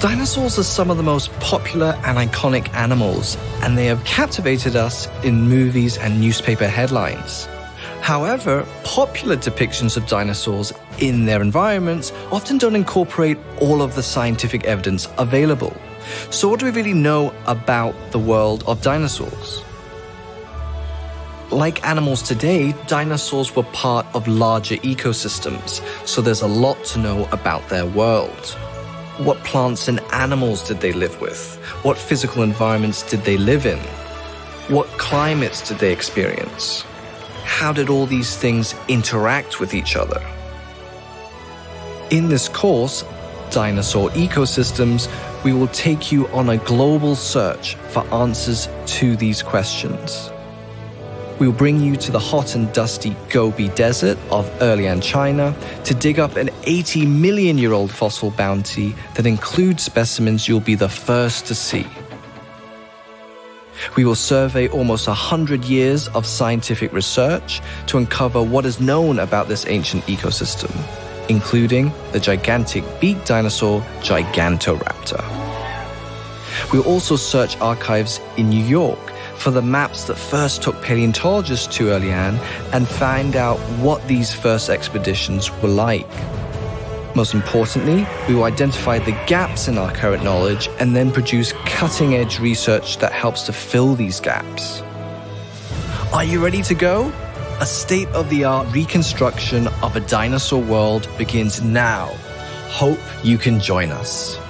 Dinosaurs are some of the most popular and iconic animals, and they have captivated us in movies and newspaper headlines. However, popular depictions of dinosaurs in their environments often don't incorporate all of the scientific evidence available. So what do we really know about the world of dinosaurs? Like animals today, dinosaurs were part of larger ecosystems, so there's a lot to know about their world. What plants and animals did they live with? What physical environments did they live in? What climates did they experience? How did all these things interact with each other? In this course, Dinosaur Ecosystems, we will take you on a global search for answers to these questions. We will bring you to the hot and dusty Gobi Desert of Erlian, China, to dig up an 80 million year old fossil bounty that includes specimens you'll be the first to see. We will survey almost 100 years of scientific research to uncover what is known about this ancient ecosystem, including the gigantic beaked dinosaur Gigantoraptor. We will also search archives in New York for the maps that first took paleontologists to Erlian and find out what these first expeditions were like. Most importantly, we will identify the gaps in our current knowledge and then produce cutting-edge research that helps to fill these gaps. Are you ready to go? A state-of-the-art reconstruction of a dinosaur world begins now. Hope you can join us.